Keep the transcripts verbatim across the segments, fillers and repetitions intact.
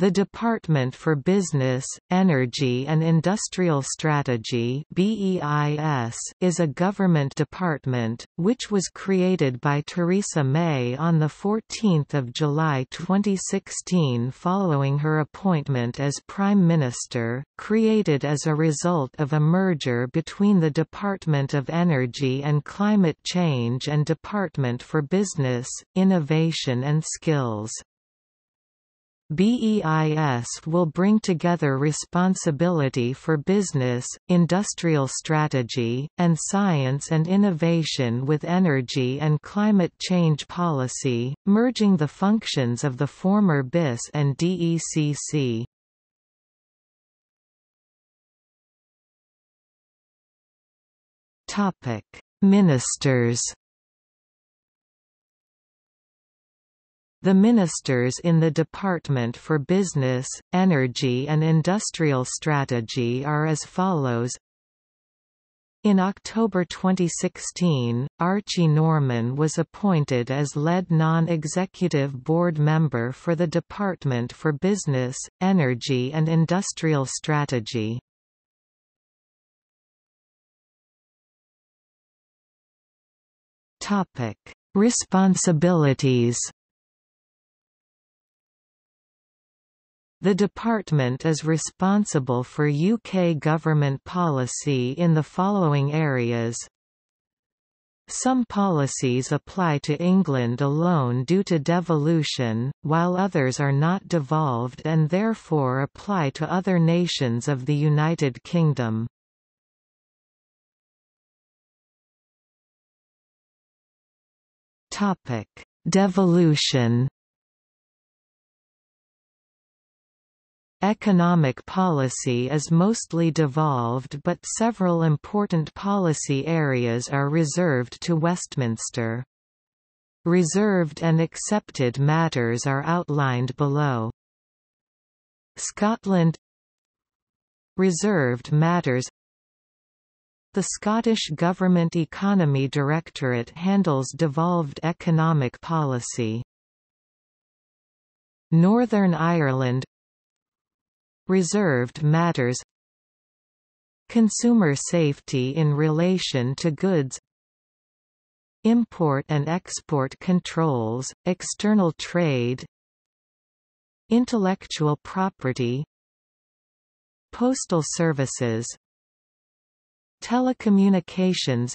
The Department for Business, Energy and Industrial Strategy (B E I S) is a government department, which was created by Theresa May on the fourteenth of July twenty sixteen following her appointment as Prime Minister, created as a result of a merger between the Department of Energy and Climate Change and Department for Business, Innovation and Skills. B E I S will bring together responsibility for business, industrial strategy, and science and innovation with energy and climate change policy, merging the functions of the former B I S and D E C C. Topic: Ministers. The ministers in the Department for Business, Energy and Industrial Strategy are as follows. In October twenty sixteen, Archie Norman was appointed as lead non-executive board member for the Department for Business, Energy and Industrial Strategy. Topic: Responsibilities. The department is responsible for U K government policy in the following areas. Some policies apply to England alone due to devolution, while others are not devolved and therefore apply to other nations of the United Kingdom. Topic: Devolution. Economic policy is mostly devolved, but several important policy areas are reserved to Westminster. Reserved and accepted matters are outlined below. Scotland. Reserved matters. The Scottish Government Economy Directorate handles devolved economic policy. Northern Ireland. Reserved matters. Consumer safety in relation to goods. Import and export controls, external trade. Intellectual property. Postal services. Telecommunications.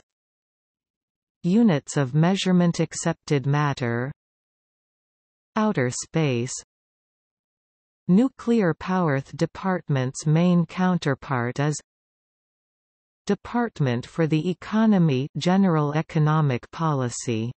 Units of measurement accepted matter. Outer space. Nuclear power. The department's main counterpart is Department for the Economy, General Economic Policy.